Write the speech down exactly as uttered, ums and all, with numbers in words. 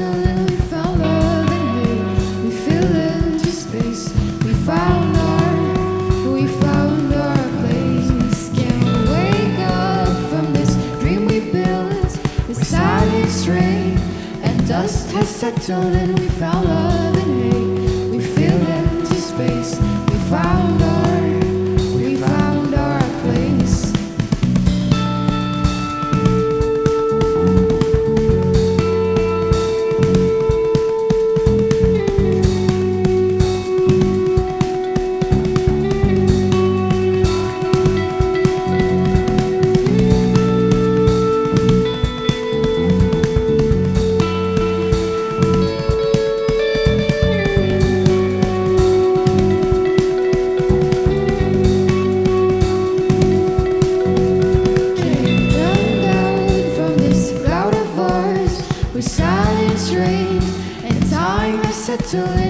suddenly found love and hate. We filled into space. We found our, we found our place. Can we wake up from this dream we built? The silence rain and dust has settled, and we found love and hate. We filled into space. We found our. Silence rain and time has settled.